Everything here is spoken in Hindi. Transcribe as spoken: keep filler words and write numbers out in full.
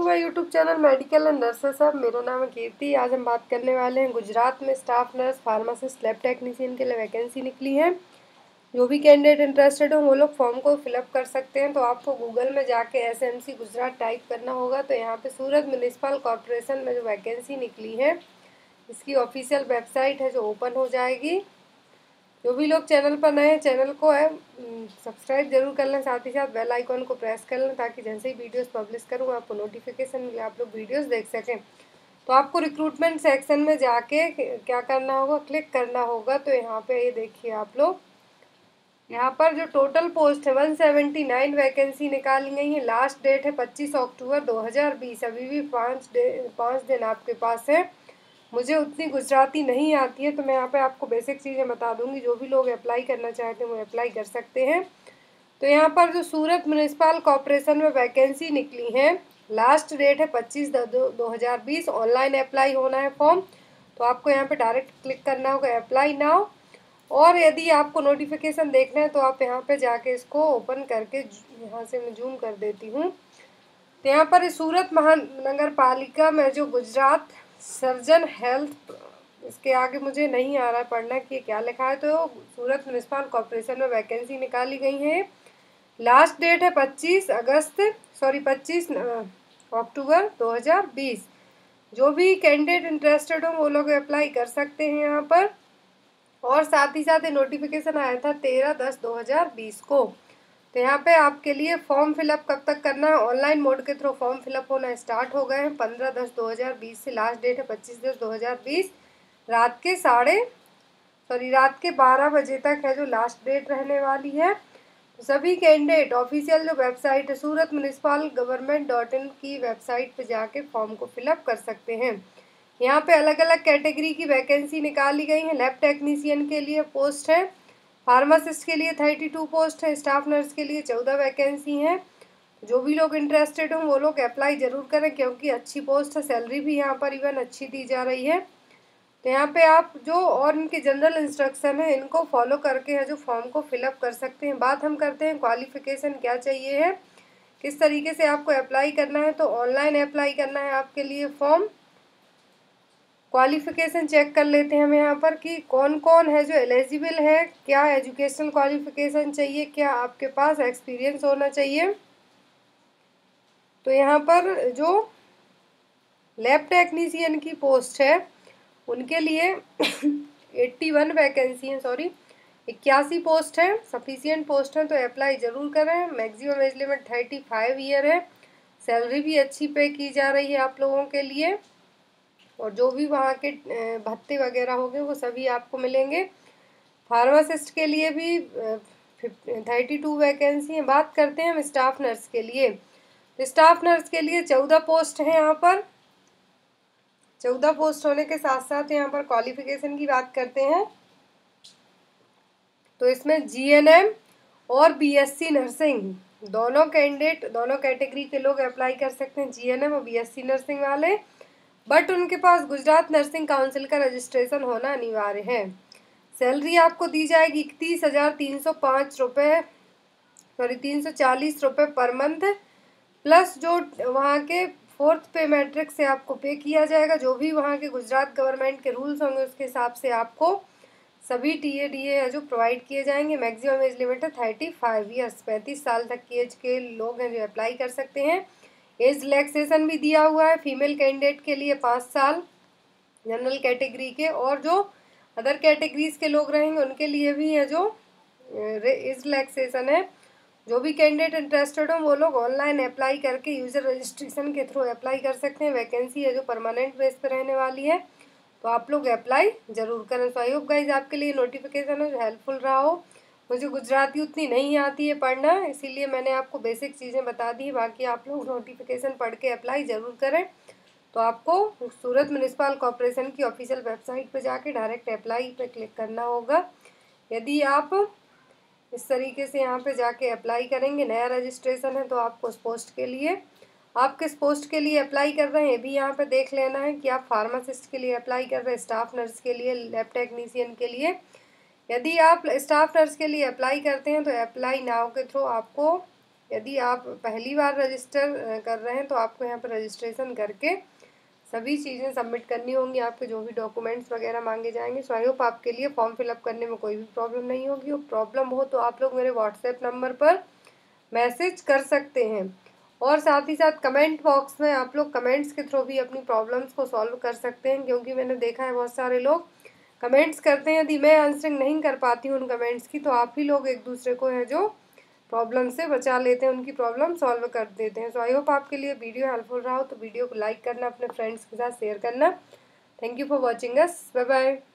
To my YouTube channel medical and nurses hub. मेरा नाम है कीर्ति। आज हम बात करने वाले हैं गुजरात में staff nurse, pharmacist, lab technician के लिए वैकेंसी निकली है। जो भी कैंडिडेट इंटरेस्टेड हो वो लोग फॉर्म को फिलअप कर सकते हैं। तो आपको गूगल में जाके S M C Gujarat type करना होगा। तो यहाँ पे सूरत म्यूनिसिपल कॉरपोरेशन में जो वैकेंसी निकली है इसकी ऑफिशियल वेबसाइट है जो ओपन हो जाएगी। जो भी लोग चैनल पर नए हैं चैनल को है सब्सक्राइब जरूर कर लें, साथ ही साथ बेल आइकॉन को प्रेस कर लें ताकि जैसे ही वीडियोस पब्लिश करूँ आपको नोटिफिकेशन मिले, आप लोग वीडियोस देख सकें। तो आपको रिक्रूटमेंट सेक्शन में जाके क्या करना होगा, क्लिक करना होगा। तो यहाँ पे ये देखिए आप लोग, यहाँ पर जो टोटल पोस्ट है वन सेवेंटी नाइन वैकेंसी निकाली गई है। लास्ट डेट है पच्चीस अक्टूबर दो हज़ार बीस। अभी भी पाँच डे पाँच दिन आपके पास है। मुझे उतनी गुजराती नहीं आती है तो मैं यहाँ पे आपको बेसिक चीज़ें बता दूंगी। जो भी लोग अप्लाई करना चाहते हैं वो अप्लाई कर सकते हैं। तो यहाँ पर जो सूरत म्यूनिसिपल कॉरपोरेशन में वैकेंसी निकली है, लास्ट डेट है पच्चीस दो हज़ार बीस। ऑनलाइन अप्लाई होना है फॉर्म, तो आपको यहाँ पे डायरेक्ट क्लिक करना होगा अप्लाई नाउ। और यदि आपको नोटिफिकेशन देखना है तो आप यहाँ पर जाके इसको ओपन करके, यहाँ से मैं जूम कर देती हूँ। तो यहाँ पर सूरत महानगर पालिका में जो गुजरात सर्जन हेल्थ, इसके आगे मुझे नहीं आ रहा है पढ़ना कि क्या लिखा है। तो सूरत म्यूनिसिपल कॉरपोरेशन में वैकेंसी निकाली गई है। लास्ट डेट है पच्चीस अगस्त सॉरी पच्चीस अक्टूबर दो हज़ार बीस। जो भी कैंडिडेट इंटरेस्टेड हो वो लोग अप्लाई कर सकते हैं यहाँ पर। और साथ ही साथ नोटिफिकेशन आया था तेरह दस दो हज़ार बीस को। तो यहाँ पे आपके लिए फॉर्म फिलअप कब तक करना है, ऑनलाइन मोड के थ्रू फॉर्म फिलअप होना स्टार्ट हो गए हैं। पंद्रह दस दो हज़ार बीस से लास्ट डेट है पच्चीस दस दो हज़ार बीस रात के साढ़े सॉरी रात के बारह बजे तक है जो लास्ट डेट रहने वाली है। सभी कैंडिडेट ऑफिशियल जो वेबसाइट है Surat municipal government dot in की वेबसाइट पर जाके फॉर्म को फिलअप कर सकते हैं। यहाँ पर अलग अलग कैटेगरी की वैकेंसी निकाली गई है। लैब टेक्नीशियन के लिए पोस्ट है, फार्मासिस्ट के लिए बत्तीस पोस्ट है, स्टाफ नर्स के लिए चौदह वैकेंसी हैं। जो भी लोग इंटरेस्टेड हों वो लोग अप्लाई ज़रूर करें क्योंकि अच्छी पोस्ट है। सैलरी भी यहाँ पर इवन अच्छी दी जा रही है। तो यहाँ पे आप जो और इनके जनरल इंस्ट्रक्शन है इनको फॉलो करके है जो फॉर्म को फिलअप कर सकते हैं। बात हम करते हैं क्वालिफ़िकेशन क्या चाहिए है, किस तरीके से आपको अप्लाई करना है। तो ऑनलाइन अप्लाई करना है आपके लिए फॉर्म। क्वालिफ़िकेशन चेक कर लेते हैं हम यहाँ पर कि कौन कौन है जो एलिजिबल है, क्या एजुकेशनल क्वालिफ़िकेशन चाहिए, क्या आपके पास एक्सपीरियंस होना चाहिए। तो यहाँ पर जो लैब टेक्नीशियन की पोस्ट है उनके लिए इक्यासी वैकेंसी है सॉरी इक्यासी पोस्ट है, सफिशियंट पोस्ट है। तो अप्लाई ज़रूर करें। Maximum age limit thirty five year है। सैलरी भी अच्छी पे की जा रही है आप लोगों के लिए। और जो भी वहाँ के भत्ते वगैरह होंगे वो सभी आपको मिलेंगे। फार्मासिस्ट के लिए भी थर्टी टू वैकेंसी है। बात करते हैं हम स्टाफ नर्स के लिए। स्टाफ नर्स के लिए चौदह पोस्ट है यहाँ पर। चौदह पोस्ट होने के साथ साथ यहाँ पर क्वालिफिकेशन की बात करते हैं तो इसमें जी एन एम और बी एस सी नर्सिंग दोनों कैंडिडेट दोनों कैटेगरी के लोग अप्लाई कर सकते हैं, जी एन एम और बी एस सी नर्सिंग वाले। बट उनके पास गुजरात नर्सिंग काउंसिल का रजिस्ट्रेशन होना अनिवार्य है। सैलरी आपको दी जाएगी इकतीस हज़ार तीन सौ पाँच रुपये सॉरी तीन सौ चालीस रुपये पर मंथ, प्लस जो वहाँ के फोर्थ पे मैट्रिक से आपको पे किया जाएगा। जो भी वहाँ के गुजरात गवर्नमेंट के रूल्स होंगे उसके हिसाब से आपको सभी टी ए डी ए जो प्रोवाइड किए जाएंगे। मैक्सिमम एज लिमिट है थर्टी फाइव ईयर्स पैंतीस साल तक की एज के लोग हैं जो अप्लाई कर सकते हैं। एज रिलैक्सेशन भी दिया हुआ है फीमेल कैंडिडेट के लिए पाँच साल जनरल कैटेगरी के, और जो अदर कैटेगरीज के लोग रहेंगे उनके लिए भी है जो एज रिलैक्सेशन है। जो भी कैंडिडेट इंटरेस्टेड हो वो लोग ऑनलाइन अप्लाई करके यूज़र रजिस्ट्रेशन के थ्रू अप्लाई कर सकते हैं। वैकेंसी है जो परमानेंट बेस पर रहने वाली है, तो आप लोग अप्लाई ज़रूर करें। सो आई होप गाइज आपके लिए नोटिफिकेशन है जो हेल्पफुल रहा हो। मुझे गुजराती उतनी नहीं आती है पढ़ना, इसीलिए मैंने आपको बेसिक चीज़ें बता दी। बाकी आप लोग नोटिफिकेशन पढ़ के अप्लाई ज़रूर करें। तो आपको सूरत म्यूनिसिपल कॉरपोरेशन की ऑफिशियल वेबसाइट पर जाके डायरेक्ट अप्लाई पे क्लिक करना होगा। यदि आप इस तरीके से यहाँ पे जाके अप्लाई करेंगे, नया रजिस्ट्रेशन है तो आपको उस पोस्ट के लिए आप किस पोस्ट के लिए अप्लाई कर रहे हैं ये भी यहाँ पर देख लेना है कि आप फार्मासिस्ट के लिए अप्लाई कर रहे हैं, स्टाफ नर्स के लिए, लैब टेक्नीशियन के लिए। यदि आप स्टाफ नर्स के लिए अप्लाई करते हैं तो अप्लाई नाउ के थ्रू आपको यदि आप पहली बार रजिस्टर कर रहे हैं तो आपको यहाँ पर रजिस्ट्रेशन करके सभी चीज़ें सबमिट करनी होंगी। आपके जो भी डॉक्यूमेंट्स वगैरह मांगे जाएंगे, सो आई होप आपके लिए फॉर्म फिलअप करने में कोई भी प्रॉब्लम नहीं होगी। और प्रॉब्लम हो तो आप लोग मेरे व्हाट्सएप नंबर पर मैसेज कर सकते हैं, और साथ ही साथ कमेंट बॉक्स में आप लोग कमेंट्स के थ्रू भी अपनी प्रॉब्लम्स को सॉल्व कर सकते हैं, क्योंकि मैंने देखा है बहुत सारे लोग कमेंट्स करते हैं, यदि मैं आंसरिंग नहीं कर पाती हूँ उन कमेंट्स की तो आप ही लोग एक दूसरे को है जो प्रॉब्लम से बचा लेते हैं, उनकी प्रॉब्लम सॉल्व कर देते हैं। सो आई होप आपके लिए वीडियो हेल्पफुल रहा हो, तो वीडियो को लाइक करना, अपने फ्रेंड्स के साथ शेयर करना। Thank you for watching us, bye bye.